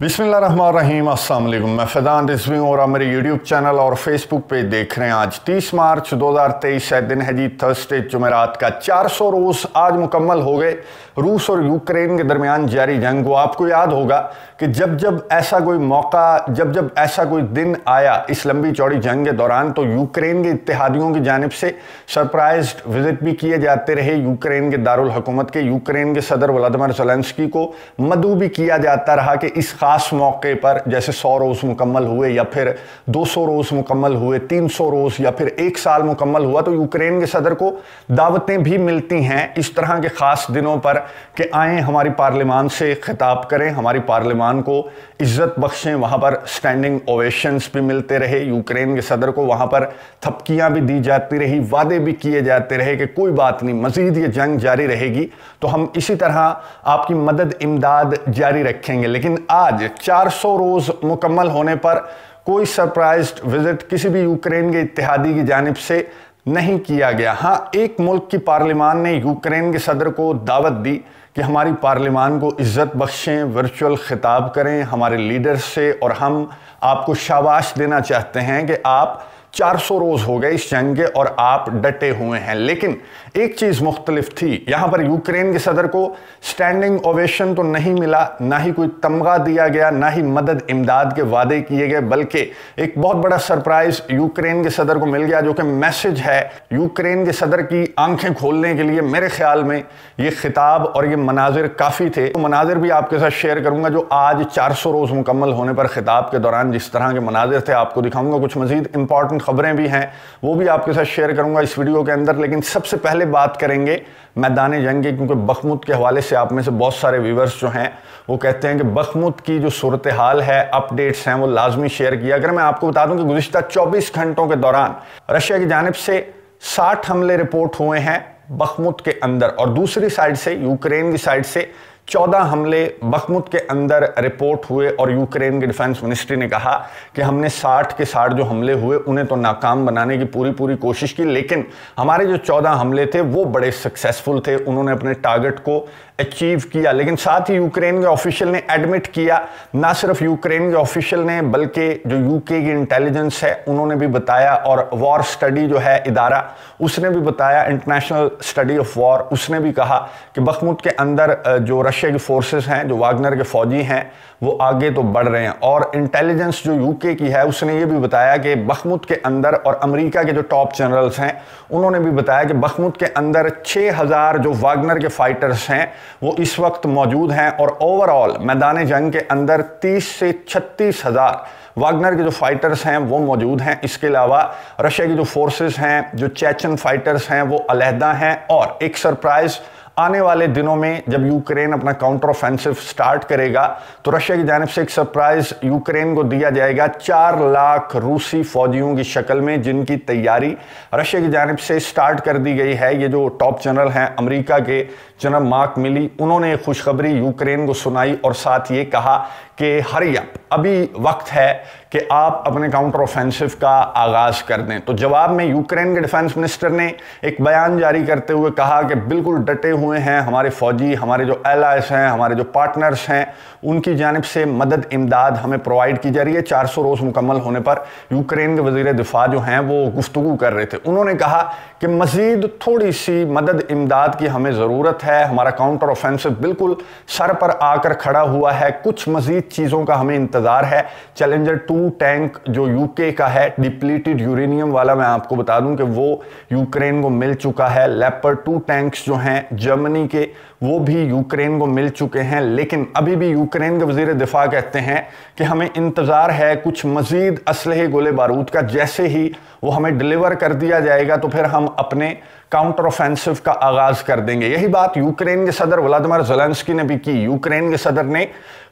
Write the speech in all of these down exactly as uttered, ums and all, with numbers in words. बिस्मिल्लाहिर्रहमानिर्रहीम, अस्सलाम वालेकुम। मैं फैजान रिजवी हूँ और आप मेरे यूट्यूब चैनल और फेसबुक पेज देख रहे हैं। आज तीस मार्च दो हज़ार तेईस है, दिन है जी थर्सडे, जुमेरात का। चार सौ रोज़ आज मुकम्मल हो गए रूस और यूक्रेन के दरमियान जारी जंग को। आपको याद होगा कि जब जब ऐसा कोई मौका, जब जब ऐसा कोई दिन आया इस लंबी चौड़ी जंग के दौरान, तो यूक्रेन के इत्तेहादियों की जानिब से सरप्राइज विजिट भी किए जाते रहे यूक्रेन के दारुल हुकूमत के। यूक्रेन के सदर व्लादिमीर ज़ेलेंस्की को मदऊ भी किया जाता रहा कि इस खास मौके पर, जैसे सौ रोज़ मुकम्मल हुए या फिर दो सौ रोज़ मुकम्मल हुए, तीन सौ रोज़ या फिर एक साल मुकम्मल हुआ, तो यूक्रेन के सदर को दावतें भी मिलती हैं इस तरह के ख़ास दिनों पर कि आएँ हमारी पार्लियामान से खिताब करें, हमारी पार्लियामान को इज़्ज़त बख्शें। वहाँ पर स्टैंडिंग ओवेशंस भी मिलते रहे यूक्रेन के सदर को, वहाँ पर थपकियाँ भी दी जाती रही, वादे भी किए जाते रहे कि कोई बात नहीं, मज़ीद ये जंग जारी रहेगी तो हम इसी तरह आपकी मदद इमदाद जारी रखेंगे। लेकिन आज चार सौ रोज़ मुकम्मल होने पर कोई सरप्राइज विजिट किसी भी यूक्रेन के इत्तेहादी की जानिब से नहीं किया गया। हाँ, एक मुल्क की पार्लियामान ने यूक्रेन के सदर को दावत दी कि हमारी पार्लियामान को इज़्ज़त बख्शें, वर्चुअल ख़िताब करें हमारे लीडर से, और हम आपको शाबाश देना चाहते हैं कि आप चार सौ रोज़ हो गए इस जंग के और आप डटे हुए हैं। लेकिन एक चीज़ मुख्तलिफ थी, यहाँ पर यूक्रेन के सदर को स्टैंडिंग ओवेशन तो नहीं मिला, ना ही कोई तमगा दिया गया, ना ही मदद इमदाद के वादे किए गए, बल्कि एक बहुत बड़ा सरप्राइज़ यूक्रेन के सदर को मिल गया, जो कि मैसेज है यूक्रेन के सदर की आंखें खोलने के लिए। मेरे ख्याल में ये खिताब और ये मनाजिर काफ़ी थे। तो मनाजिर भी आपके साथ शेयर करूँगा जो आज चार सौ रोज़ मुकम्मल होने पर खिताब के दौरान जिस तरह के मनाजिर थे आपको दिखाऊँगा। कुछ मज़ीद इंपॉर्टेंट खबरें भी हैं, वो भी आपके साथ शेयर करूंगा इस वीडियो के अंदर। लेकिन सबसे पहले बात करेंगे मैदान जंग की, क्योंकि बखमुत के हवाले से आप में से बहुत सारे व्यूवर्स जो हैं वो कहते हैं कि बखमुत की जो सूरत हाल है, अपडेट्स हैं, वो लाजमी शेयर किया। अगर मैं आपको बता दूं कि गुज़िश्ता चौबीस घंटों के दौरान रशिया की जानिब से साठ हमले रिपोर्ट हुए हैं बखमुत के अंदर, और दूसरी साइड से, यूक्रेन की साइड से चौदह हमले बखमुत के अंदर रिपोर्ट हुए। और यूक्रेन की डिफेंस मिनिस्ट्री ने कहा कि हमने साठ के साठ जो हमले हुए उन्हें तो नाकाम बनाने की पूरी पूरी कोशिश की, लेकिन हमारे जो चौदह हमले थे वो बड़े सक्सेसफुल थे, उन्होंने अपने टारगेट को अचीव किया। लेकिन साथ ही यूक्रेन के ऑफिशियल ने एडमिट किया, ना सिर्फ यूक्रेन के ऑफिशियल ने बल्कि जो यूके की इंटेलिजेंस है उन्होंने भी बताया, और वॉर स्टडी जो है इदारा उसने भी बताया, इंटरनेशनल स्टडी ऑफ वॉर, उसने भी कहा कि बखमुत के अंदर जो रशिया की फोर्सेस हैं, जो वागनर के फौजी हैं, वो आगे तो बढ़ रहे हैं। और इंटेलिजेंस जो यूके की है उसने ये भी बताया कि बखमुत के अंदर, और अमेरिका के जो टॉप जनरल्स हैं उन्होंने भी बताया कि बखमुत के अंदर छह हज़ार जो वागनर के फाइटर्स हैं वो इस वक्त मौजूद हैं, और ओवरऑल मैदान जंग के अंदर तीस से छत्तीस हज़ार वागनर के जो फाइटर्स हैं वो मौजूद हैं। इसके अलावा रशिया की जो फोर्सेस हैं, जो चेचन फाइटर्स हैं, वो अलहदा हैं। और एक सरप्राइज़ आने वाले दिनों में जब यूक्रेन अपना काउंटर ऑफेंसिव स्टार्ट करेगा तो रशिया की जानिब से एक सरप्राइज़ यूक्रेन को दिया जाएगा चार लाख रूसी फौजियों की शक्ल में, जिनकी तैयारी रशिया की जानिब से स्टार्ट कर दी गई है। ये जो टॉप जनरल हैं अमेरिका के, जनरल मार्क मिली, उन्होंने एक खुशखबरी यूक्रेन को सुनाई और साथ ये कहा कि हरी अप, अभी वक्त है कि आप अपने काउंटर ऑफेंसिव का आगाज़ कर दें। तो जवाब में यूक्रेन के डिफेंस मिनिस्टर ने एक बयान जारी करते हुए कहा कि बिल्कुल डटे हुए हैं हमारे फौजी, हमारे जो एलाइज हैं, हमारे जो पार्टनर्स हैं, उनकी जानिब से मदद इमदाद हमें प्रोवाइड की जा रही है। चार सौ रोज़ मुकम्मल होने पर यूक्रेन के वज़ीर दिफा जो हैं वो गुफ्तगू कर रहे थे, उन्होंने कहा कि मज़ीद थोड़ी सी मदद इमदाद की हमें ज़रूरत है, हमारा काउंटर ऑफेंसिव बिल्कुल सर पर आकर खड़ा हुआ है, कुछ मज़ीद चीज़ों का हमें इंतज़ार है। चैलेंजर टू टैंक जो यूके का है, डिप्लीटेड यूरेनियम वाला, मैं आपको बता दूं कि वो यूक्रेन को मिल चुका है। लेपर्ड टू टैंक्स जो हैं जर्मनी के, वो भी यूक्रेन को मिल चुके हैं। लेकिन अभी भी यूक्रेन के वज़ीर दिफा कहते हैं कि हमें इंतज़ार है कुछ मज़ीद असलहे, गोले बारूद का, जैसे ही वो हमें डिलीवर कर दिया जाएगा तो फिर हम अपने काउंटर ऑफेंसिव का आगाज़ कर देंगे। यही बात यूक्रेन के सदर व्लादिमीर ज़ेलेंस्की ने भी की। यूक्रेन के सदर ने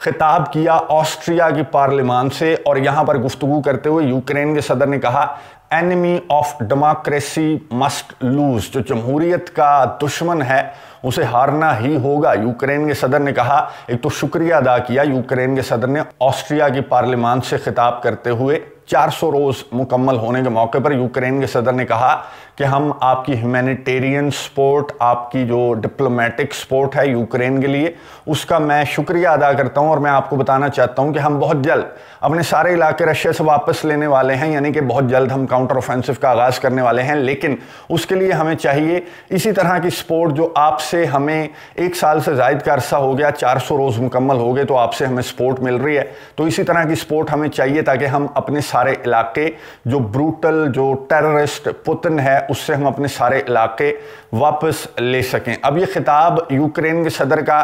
खिताब किया ऑस्ट्रिया की पार्लियामान से, और यहाँ पर गुफ्तगू करते हुए यूक्रेन के सदर ने कहा enemy of democracy must lose, जो जमहूरियत का दुश्मन है उसे हारना ही होगा। यूक्रेन के सदर ने कहा, एक तो शुक्रिया अदा किया यूक्रेन के सदर ने ऑस्ट्रिया की पार्लियामान से खिताब करते हुए चार सौ रोज मुकम्मल होने के मौके पर यूक्रेन के सदर ने कहा कि हम आपकी ह्यूमैनिटेरियन सपोर्ट, आपकी जो डिप्लोमेटिक सपोर्ट है यूक्रेन के लिए, उसका मैं शुक्रिया अदा करता हूं। और मैं आपको बताना चाहता हूं कि हम बहुत जल्द अपने सारे इलाके रशिया से वापस लेने वाले हैं, यानी कि बहुत जल्द हम काउंटर ऑफेंसिव का आगाज़ करने वाले हैं, लेकिन उसके लिए हमें चाहिए इसी तरह की सपोर्ट जो आपसे हमें एक साल से ज़ायद का अरसा हो गया, चार सौ रोज़ मुकम्मल हो गए तो आपसे हमें सपोर्ट मिल रही है, तो इसी तरह की सपोर्ट हमें चाहिए ताकि हम अपने सारे इलाके जो ब्रूटल जो टेररिस्ट पुतिन है उससे हम अपने सारे इलाके वापस ले सकें। अब ये खिताब यूक्रेन के सदर का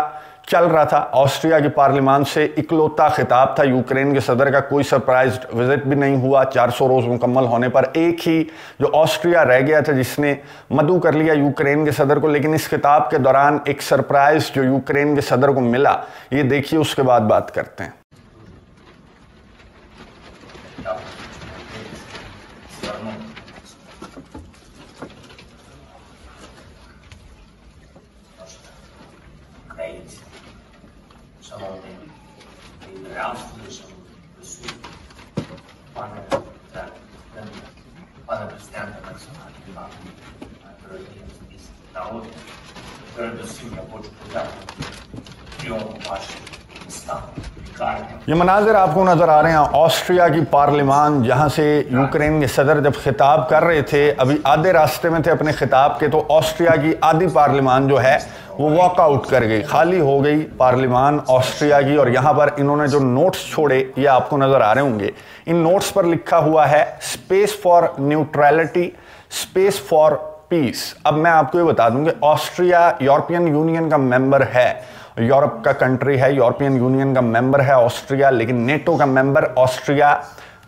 चल रहा था, ऑस्ट्रिया की पार्लियामेंट से इकलौता खिताब था, यूक्रेन के सदर का कोई सरप्राइज विजिट भी नहीं हुआ। चार सौ रोज़ मुकम्मल होने पर एक ही जो ऑस्ट्रिया रह गया था जिसने मधु कर लिया यूक्रेन के सदर को, लेकिन इस खिताब के दौरान एक सरप्राइज जो यूक्रेन के सदर को मिला, ये देखिए, उसके बाद बात करते हैं। ये मनाजिर आपको नज़र आ रहे हैं ऑस्ट्रिया की पार्लियामेंट, जहाँ से यूक्रेन के सदर जब खिताब कर रहे थे, अभी आधे रास्ते में थे अपने खिताब के, तो ऑस्ट्रिया की आधी पार्लियामेंट जो है वो वॉकआउट कर गई, खाली हो गई पार्लियामेंट ऑस्ट्रिया की। और यहाँ पर इन्होंने जो नोट्स छोड़े ये आपको नज़र आ रहे होंगे, इन नोट्स पर लिखा हुआ है space for neutrality, space for peace. अब मैं आपको ये बता दूं कि ऑस्ट्रिया यूरोपियन यूनियन का मेंबर है, यूरोप का कंट्री है, यूरोपियन यूनियन का मेंबर है ऑस्ट्रिया, लेकिन नेटो का मेंबर ऑस्ट्रिया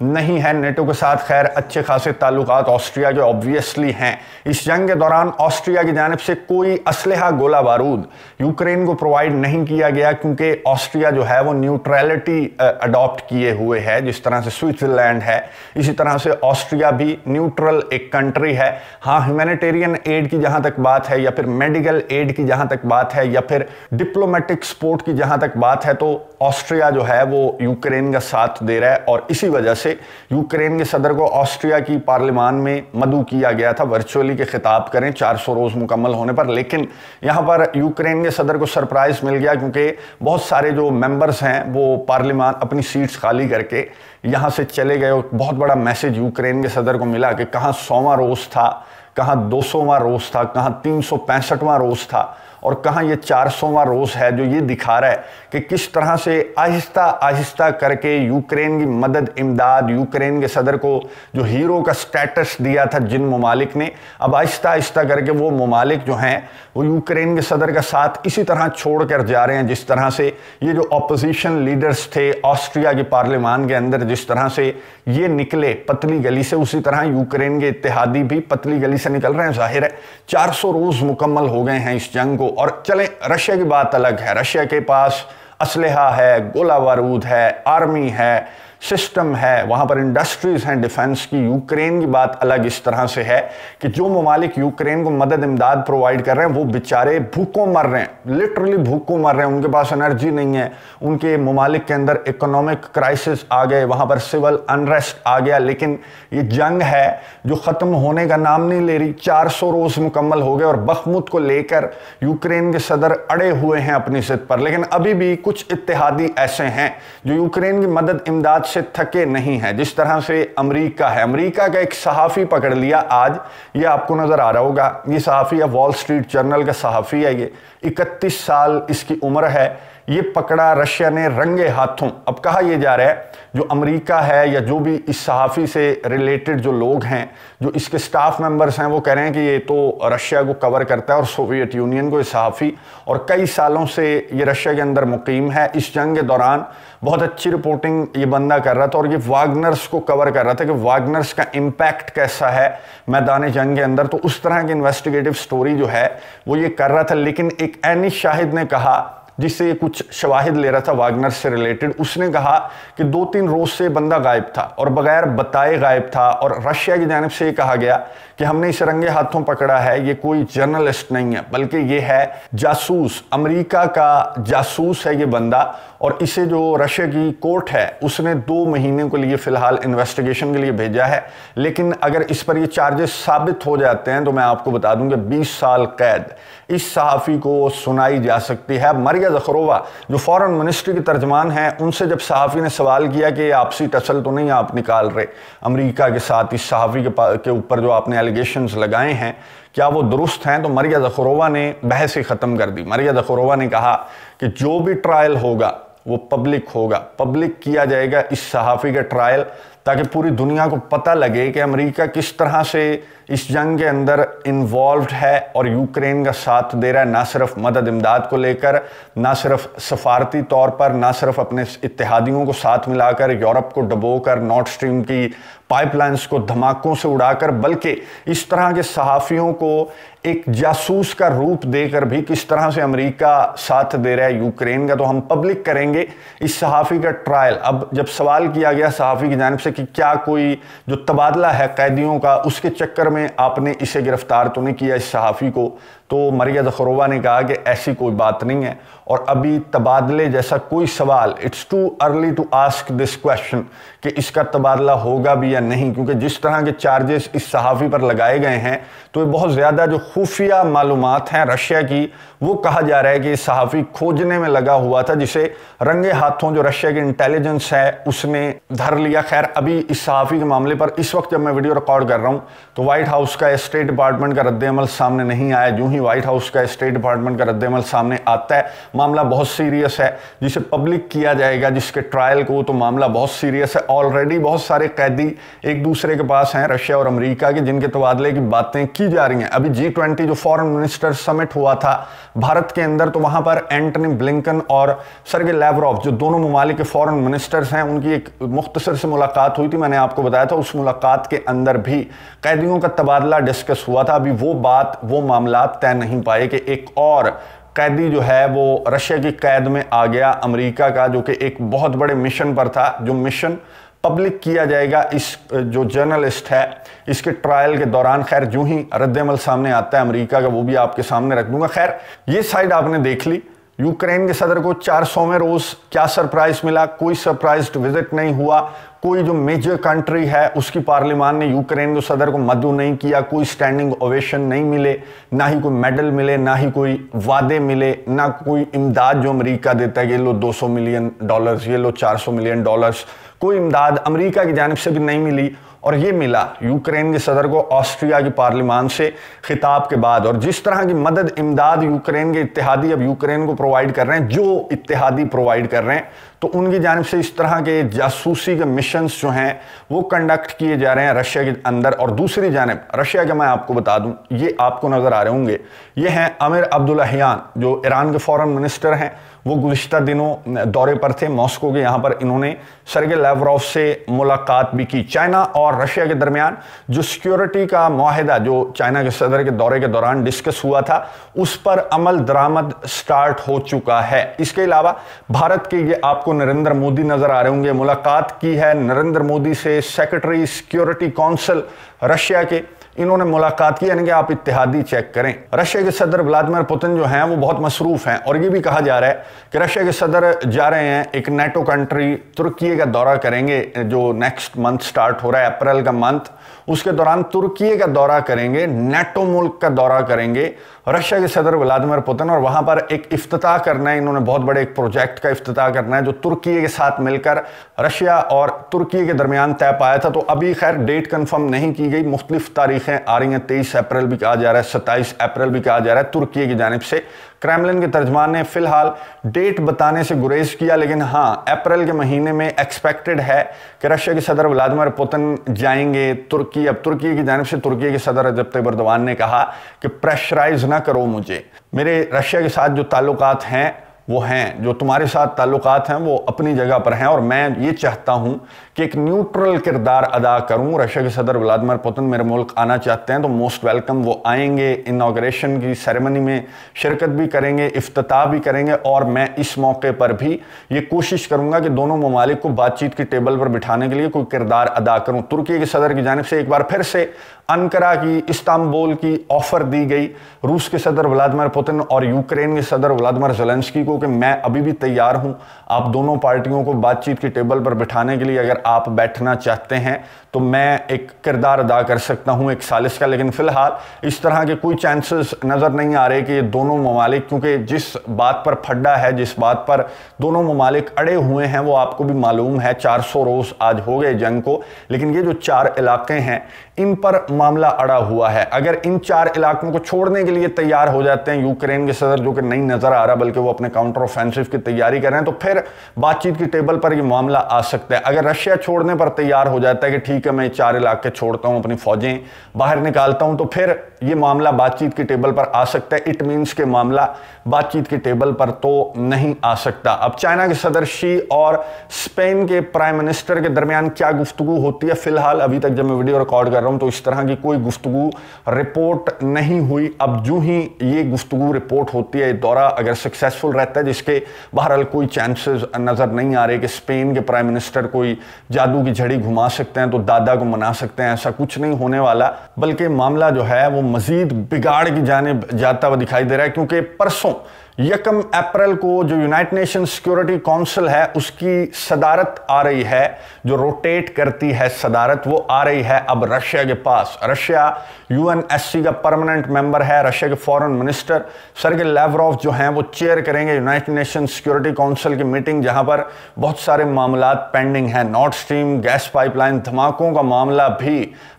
नहीं है। नेटो के साथ खैर अच्छे खासे ताल्लुकात ऑस्ट्रिया के ऑब्वियसली हैं। इस जंग के दौरान ऑस्ट्रिया की जानिब से कोई असलहा, गोला बारूद यूक्रेन को प्रोवाइड नहीं किया गया, क्योंकि ऑस्ट्रिया जो है वो न्यूट्रलिटी अडॉप्ट किए हुए है। जिस तरह से स्विट्ज़रलैंड है, इसी तरह से ऑस्ट्रिया भी न्यूट्रल एक कंट्री है। हाँ, ह्यूमैनिटेरियन एड की जहाँ तक बात है, या फिर मेडिकल एड की जहाँ तक बात है, या फिर डिप्लोमेटिक सपोर्ट की जहाँ तक बात है, तो ऑस्ट्रिया जो है वो यूक्रेन का साथ दे रहा है। और इसी वजह से यूक्रेन के सदर को ऑस्ट्रिया की पार्लियामेंट में मधु किया गया था, वर्चुअली के खिताब करें चार सौ रोज मुकम्मल होने पर। लेकिन यहां पर यूक्रेन के सदर को सरप्राइज मिल गया, क्योंकि बहुत सारे जो मेंबर्स हैं वो पार्लियामेंट अपनी सीट्स खाली करके यहां से चले गए। बहुत बड़ा मैसेज यूक्रेन के सदर को मिला कि कहां सौवां रोज था, कहाँ दो सौवां रोज़ था, कहाँ तीन सौ पैंसठवां रोज़ था, और कहाँ ये चार सौवां रोज़ है, जो ये दिखा रहा है कि किस तरह से आहिस्ता आहिस्ता करके यूक्रेन की मदद, इमदाद, यूक्रेन के सदर को जो हीरो का स्टेटस दिया था जिन ममालिक ने, अब आहिस्ता आहिस्ता करके वो ममालिक जो हैं वो यूक्रेन के सदर का साथ इसी तरह छोड़ कर जा रहे हैं। जिस तरह से ये जो अपोजिशन लीडर्स थे ऑस्ट्रिया की पार्लियामेंट के अंदर, जिस तरह से ये निकले पतली गली से, उसी तरह यूक्रेन के इत्तेहादी भी पतली गली से निकल रहे हैं। जाहिर है चार सौ रोज मुकम्मल हो गए हैं इस जंग को। और चले, रशिया की बात अलग है, रशिया के पास असलहा है, गोला बारूद है, आर्मी है, सिस्टम है, वहाँ पर इंडस्ट्रीज़ हैं डिफेंस की। यूक्रेन की बात अलग इस तरह से है कि जो ममालिक यूक्रेन को मदद इमदाद प्रोवाइड कर रहे हैं वो बेचारे भूखों मर रहे हैं, लिटरली भूखों मर रहे हैं। उनके पास एनर्जी नहीं है, उनके ममालिक के अंदर इकोनॉमिक क्राइसिस आ गए, वहाँ पर सिविल अनरेस्ट आ गया। लेकिन ये जंग है जो ख़त्म होने का नाम नहीं ले रही। चार सौ रोज़ मुकम्मल हो गए और बखमुत को लेकर यूक्रेन के सदर अड़े हुए हैं अपनी ज़िद पर। लेकिन अभी भी कुछ इत्तेहादी ऐसे हैं जो यूक्रेन की मदद इमदाद से थके नहीं है। जिस तरह से अमेरिका है, अमेरिका का एक सहाफ़ी पकड़ लिया आज, ये आपको नज़र आ रहा होगा, ये सहाफ़ी है वॉल स्ट्रीट जर्नल का सहाफ़ी है, ये इकतीस साल इसकी उम्र है, ये पकड़ा रशिया ने रंगे हाथों। अब कहा यह जा रहा है जो अमेरिका है या जो भी इस सहाफ़ी से रिलेटेड जो लोग हैं, जो इसके स्टाफ मेंबर्स हैं, वो कह रहे हैं कि ये तो रशिया को कवर करता है और सोवियत यूनियन को, ये सहाफ़ी और कई सालों से ये रशिया के अंदर मुकीम है। इस जंग के दौरान बहुत अच्छी रिपोर्टिंग ये बंदा कर रहा था और ये वागनर्स को कवर कर रहा था कि वागनर्स का इम्पैक्ट कैसा है मैदान जंग के अंदर, तो उस तरह की इन्वेस्टिगेटिव स्टोरी जो है वो ये कर रहा था। लेकिन एक ऐनी शाहिद ने कहा जिससे कुछ शवाहिद ले रहा था वागनर से रिलेटेड, उसने कहा कि दो तीन रोज से बंदा गायब था और बगैर बताए गायब था, और रशिया की जानिब से ये कहा गया कि हमने इसे रंगे हाथों पकड़ा है, ये कोई जर्नलिस्ट नहीं है बल्कि ये है जासूस, अमेरिका का जासूस है ये बंदा, और इसे जो रशिया की कोर्ट है उसने दो महीने के लिए फिलहाल इन्वेस्टिगेशन के लिए भेजा है, लेकिन अगर इस पर ये चार्जेस साबित हो जाते हैं तो मैं आपको बता दूं कि बीस साल कैद इस सहाफ़ी को सुनाई जा सकती है। मरिया जखरोवा जो फॉरेन मिनिस्ट्री की तर्जमान हैं, उनसे जब सहाफ़ी ने सवाल किया कि आपसी टसल तो नहीं आप निकाल रहे अमेरिका के साथ, इस सहाफ़ी के ऊपर जो आपने एलिगेशंस लगाए हैं क्या वो दुरुस्त हैं, तो मरिया जखरोवा ने बहस ही ख़त्म कर दी। मरिया जखरोवा ने कहा कि जो भी ट्रायल होगा वो पब्लिक होगा, पब्लिक किया जाएगा इस सहाफ़ी का ट्रायल, ताकि पूरी दुनिया को पता लगे कि अमेरिका किस तरह से इस जंग के अंदर इन्वॉल्व्ड है और यूक्रेन का साथ दे रहा है, ना सिर्फ मदद इमदाद को लेकर, ना सिर्फ सफारती तौर पर, ना सिर्फ अपने इत्तेहादियों को साथ मिलाकर, यूरोप को डुबोकर, नॉर्थ स्ट्रीम की पाइपलाइंस को धमाकों से उड़ाकर, बल्कि इस तरह के सहाफ़ियों को एक जासूस का रूप देकर भी किस तरह से अमेरिका साथ दे रहा है यूक्रेन का। तो हम पब्लिक करेंगे इस सहाफ़ी का ट्रायल। अब जब सवाल किया गया सहाफ़ी की जानिब से कि क्या कोई जो तबादला है कैदियों का उसके चक्कर में आपने इसे गिरफ्तार तो नहीं किया इस सहाफ़ी को, तो मरिया जखरोवा ने कहा कि ऐसी कोई बात नहीं है और अभी तबादले जैसा कोई सवाल, it's too early to ask this question कि इसका तबादला होगा भी या नहीं, क्योंकि जिस तरह के चार्जेस इस सहाफ़ी पर लगाए गए हैं तो ये बहुत ज़्यादा जो खुफिया मालूमात हैं रशिया की, वो कहा जा रहा है कि सहाफ़ी खोजने में लगा हुआ था, जिसे रंगे हाथों जो रशिया की इंटेलिजेंस है उसने धर लिया। खैर अभी इस सहाफ़ी के मामले पर इस वक्त जब मैं वीडियो रिकॉर्ड कर रहा हूँ तो वाइट हाउस का स्टेट डिपार्टमेंट का रद्देअमल सामने नहीं आया। यूँ ही वाइट हाउस का स्टेट डिपार्टमेंट का रद्देअमल सामने आता है, मामला बहुत सीरियस है, जिसे पब्लिक किया जाएगा, जिसके ट्रायल को, तो मामला बहुत सीरियस है। ऑलरेडी बहुत सारे कैदी एक दूसरे के पास हैं रशिया और अमेरिका के, जिनके तबादले की बातें की जा रही हैं। अभी जी ट्वेंटी जो फॉरेन मिनिस्टर समिट हुआ था भारत के अंदर, तो वहां पर एंटनी ब्लिंकन और सर्गेई लावरोव जो दोनों ममालिक के फॉरेन मिनिस्टर्स हैं, उनकी एक मुख्तसर से मुलाकात हुई थी, मैंने आपको बताया था। उस मुलाकात के अंदर भी कैदियों का तबादला डिस्कस हुआ था। अभी वो बात, वो मामला तय नहीं पाए कि एक और कैदी जो है वो रशिया की कैद में आ गया अमेरिका का, जो कि एक बहुत बड़े मिशन पर था, जो मिशन पब्लिक किया जाएगा इस जो जर्नलिस्ट है इसके ट्रायल के दौरान। खैर यूं ही रद्देमल सामने आता है अमेरिका का, वो भी आपके सामने रख दूंगा। खैर ये साइड आपने देख ली। यूक्रेन के सदर को चार सौवें रोज़ क्या सरप्राइज़ मिला? कोई सरप्राइज्ड विजिट नहीं हुआ, कोई जो मेजर कंट्री है उसकी पार्लियामान ने यूक्रेन के सदर को मदु नहीं किया, कोई स्टैंडिंग ओवेशन नहीं मिले, ना ही कोई मेडल मिले, ना ही कोई वादे मिले, ना कोई इमदाद जो अमेरिका देता है, ये लो दो सौ मिलियन डॉलर्स, ये लो चार सौ मिलियन डॉलर्स, कोई इमदाद अमेरिका की जानिब से भी नहीं मिली। और ये मिला यूक्रेन के सदर को ऑस्ट्रिया की पार्लियामान से खिताब के बाद। और जिस तरह की मदद इमदाद यूक्रेन के इत्तेहादी अब यूक्रेन को प्रोवाइड कर रहे हैं, जो इत्तेहादी प्रोवाइड कर रहे हैं, तो उनकी जानिब से इस तरह के जासूसी के मिशंस जो हैं वो कंडक्ट किए जा रहे हैं रशिया के अंदर। और दूसरी जानिब रशिया के, मैं आपको बता दूं, ये आपको नज़र आ रहे होंगे, ये हैं आमिर अब्दुल्लाहयान जो ईरान के फॉरेन मिनिस्टर हैं। वो गुज़िश्ता दिनों दौरे पर थे मॉस्को के, यहाँ पर इन्होंने सर्गेई लावरोव से मुलाकात भी की। चाइना और रशिया के दरमियान जो सिक्योरिटी का माहिदा जो चाइना के सदर के दौरे के दौरान डिस्कस हुआ था, उस पर अमल दरामद स्टार्ट हो चुका है। इसके अलावा भारत के, ये आपको नरेंद्र मोदी नज़र आ रहे होंगे, मुलाकात की है नरेंद्र मोदी से, सेक्रेटरी सिक्योरिटी काउंसिल रशिया के, इन्होंने मुलाकात की। यानी कि आप इत्तेहादी चेक करें, रशिया के सदर व्लादिमीर पुतिन जो हैं वो बहुत मसरूफ़ हैं। और ये भी कहा जा रहा है कि रशिया के सदर जा रहे हैं एक नेटो कंट्री तुर्की का दौरा करेंगे, जो नेक्स्ट मंथ स्टार्ट हो रहा है, अप्रैल का मंथ, उसके दौरान तुर्की का दौरा करेंगे, नेटो मुल्क का दौरा करेंगे रशिया के सदर व्लादिमीर पुतिन। और वहाँ पर एक इफ्तिताह करना है, इन्होंने बहुत बड़े एक प्रोजेक्ट का इफ्तिताह करना है, जो तुर्की के साथ मिलकर रशिया और तुर्की के दरमियान तय पाया था। तो अभी खैर डेट कन्फर्म नहीं की गई, मुख्तलिफ तारीखें आ रही हैं, तेईस अप्रैल भी कहा जा रहा है, सत्ताईस अप्रैल भी कहा जा रहा है तुर्की की जानिब से। क्रेमलिन के तर्जमान ने फिलहाल डेट बताने से गुरेज किया, लेकिन हाँ अप्रैल के महीने में एक्सपेक्टेड है कि रशिया के सदर व्लादिमीर पुतिन जाएंगे तुर्की। अब तुर्की की जानिब से तुर्की के सदर तैयब एर्दोवान ने कहा कि प्रेशराइज ना करो मुझे, मेरे रशिया के साथ जो ताल्लुकात हैं वो हैं, जो तुम्हारे साथ ताल्लुकात हैं वो अपनी जगह पर हैं, और मैं ये चाहता हूं कि एक न्यूट्रल किरदार अदा करूं। रशिया के सदर व्लादिमीर पुतिन मेरे मुल्क आना चाहते हैं तो मोस्ट वेलकम, वो आएंगे, इनाग्रेशन की सेरेमनी में शिरकत भी करेंगे, इफ्तिताह भी करेंगे, और मैं इस मौके पर भी ये कोशिश करूंगा कि दोनों ममालिक को बातचीत की टेबल पर बिठाने के लिए कोई किरदार अदा करूँ। तुर्की के सदर की जानिब से एक बार फिर से अंकारा की, इस्तांबुल की ऑफर दी गई रूस के सदर व्लादिमीर पुतिन और यूक्रेन के सदर व्लादिमीर ज़ेलेंस्की को कि मैं अभी भी तैयार हूं आप दोनों पार्टियों को बातचीत की टेबल पर बिठाने के लिए, अगर आप बैठना चाहते हैं तो मैं एक किरदार अदा कर सकता हूं एक सालिस का। लेकिन फिलहाल इस तरह के कोई चांसेस नज़र नहीं आ रहे कि ये दोनों ममालिक, क्योंकि जिस बात पर फड्डा है, जिस बात पर दोनों ममालिक अड़े हुए हैं वो आपको भी मालूम है। चार सौ रोज़ आज हो गए जंग को, लेकिन ये जो चार इलाके हैं इन पर मामला अड़ा हुआ है। अगर इन चार इलाकों को छोड़ने के लिए तैयार हो जाते हैं यूक्रेन के सदर, जो कि नहीं नजर आ रहा बल्कि वो अपने काउंटर ऑफेंसिव की तैयारी कर रहे हैं, तो फिर बातचीत की टेबल पर ये मामला आ सकता है। अगर रशिया छोड़ने पर तैयार हो जाता है कि ठीक है मैं चार इलाके छोड़ता हूं, अपनी फौजें बाहर निकालता हूं, तो फिर ये मामला बातचीत की टेबल पर आ सकता है। इट मीन्स के मामला बातचीत की टेबल पर तो नहीं आ सकता। अब चाइना के सदर शी और स्पेन के प्राइम मिनिस्टर के दरमियान क्या गुफ्तगू होती है, फिलहाल अभी तक जब मैं वीडियो रिकॉर्ड कर रहा हूं तो इस तरह की कोई गुफ्तगू रिपोर्ट नहीं हुई। अब जो ही ये गुफ्तगू रिपोर्ट होती है, दौरा अगर सक्सेसफुल रहता है, जिसके बहरहाल कोई चांसेस नज़र नहीं आ रहे कि स्पेन के प्राइम मिनिस्टर कोई जादू की झड़ी घुमा सकते हैं तो दादा को मना सकते हैं, ऐसा कुछ नहीं होने वाला, बल्कि मामला जो है वो मजीद बिगाड़ की जानिब जाता हुआ दिखाई दे रहा है। क्योंकि परसों यकम अप्रैल को जो यूनाइटेड नेशन सिक्योरिटी काउंसिल है उसकी सदारत आ रही है, जो रोटेट करती है सदारत, वो आ रही है अब रशिया के पास। रशिया यूएनएससी का परमानेंट मेंबर है। रशिया के फॉरेन मिनिस्टर सर्गेई लावरोव जो हैं वो चेयर करेंगे यूनाइटेड नेशन सिक्योरिटी काउंसिल की मीटिंग, जहां पर बहुत सारे मामला पेंडिंग हैं। नॉर्थ स्ट्रीम गैस पाइपलाइन धमाकों का मामला भी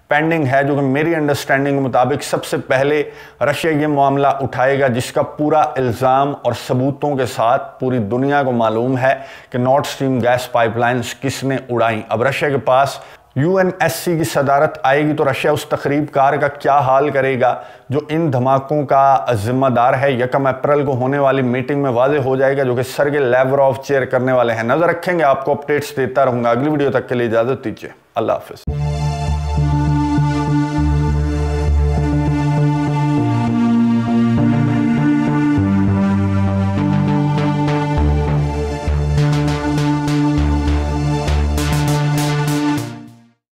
पेंडिंग है, जो कि मेरी अंडरस्टैंडिंग के मुताबिक सबसे पहले रशिया ये मामला उठाएगा, जिसका पूरा इल्ज़ाम और सबूतों के साथ पूरी दुनिया को मालूम है कि नॉर्थ स्ट्रीम गैस पाइपलाइंस किसने उड़ाई। अब रशिया के पास यूएनएससी की सदारत आएगी तो रशिया उस तकरीबकार का क्या हाल करेगा जो इन धमाकों का जिम्मेदार है, यकम अप्रैल को होने वाली मीटिंग में वाजे हो जाएगा, जो कि सर्गेई लावरोव चेयर करने वाले हैं। नज़र रखेंगे, आपको अपडेट्स देता रहूँगा। अगली वीडियो तक के लिए इजाज़त दीजिए, अल्लाह हाफिज़।